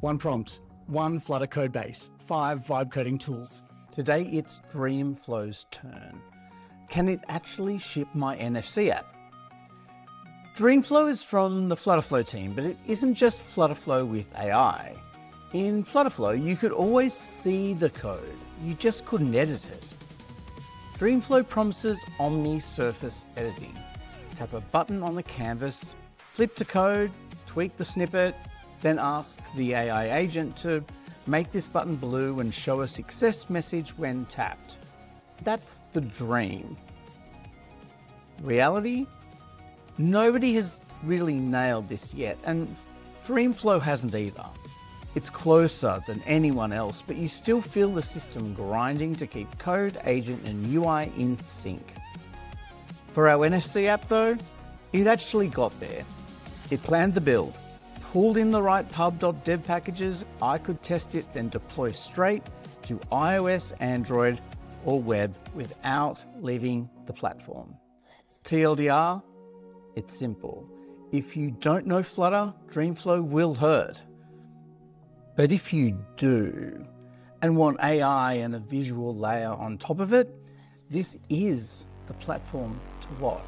One prompt, one Flutter code base, 5 vibe coding tools. Today it's Dreamflow's turn. Can it actually ship my NFC app? Dreamflow is from the FlutterFlow team, but it isn't just FlutterFlow with AI. In FlutterFlow, you could always see the code, you just couldn't edit it. Dreamflow promises omni-surface editing. Tap a button on the canvas, flip to code, tweak the snippet, then ask the AI agent to make this button blue and show a success message when tapped. That's the dream. Reality? Nobody has really nailed this yet, and Dreamflow hasn't either. It's closer than anyone else, but you still feel the system grinding to keep code, agent, and UI in sync. For our NFC app though, it actually got there. It planned the build, pulled in the right pub.dev packages, I could test it, then deploy straight to iOS, Android, or web without leaving the platform. TLDR, it's simple. If you don't know Flutter, Dreamflow will hurt. But if you do, and want AI and a visual layer on top of it, this is the platform to watch.